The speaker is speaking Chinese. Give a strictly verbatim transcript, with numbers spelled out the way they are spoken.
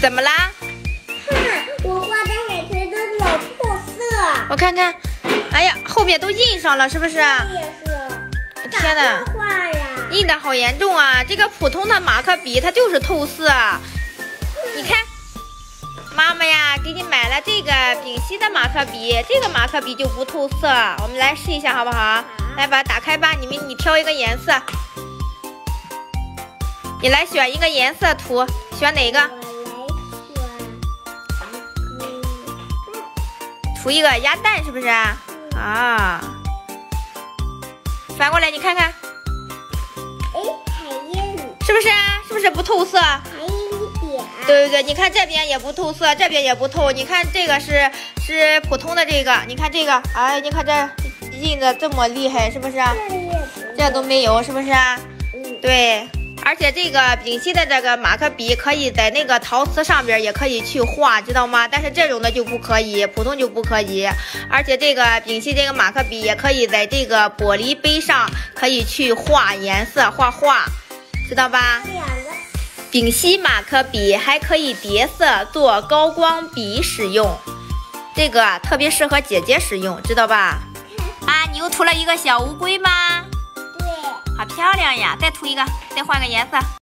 怎么啦？哼，我画的海豚都老破色。我看看，哎呀，后面都印上了，是不是？也是。天哪！画呀！印的好严重啊！这个普通的马克笔它就是透色。你看，妈妈呀，给你买了这个丙烯的马克笔，这个马克笔就不透色。我们来试一下，好不好？来吧，打开吧，你们你挑一个颜色，你来选一个颜色涂，选哪个？涂一个鸭蛋是不是啊？啊，反过来你看看，哎，海燕，是不是啊？是不是不透色？对对对，你看这边也不透色，这边也不透。你看这个是是普通的这个，你看这个，哎，你看这印的这么厉害，是不是啊？这都没有，是不是啊？嗯，对。而且这个丙烯的这个马克笔可以在那个陶瓷上边也可以去画，知道吗？但是这种的就不可以，普通就不可以。而且这个丙烯这个马克笔也可以在这个玻璃杯上可以去画颜色、画画，知道吧？丙烯马克笔还可以叠色做高光笔使用，这个特别适合姐姐使用，知道吧？啊，你又涂了一个小乌龟吗？对，好漂亮呀！再涂一个，再换个颜色。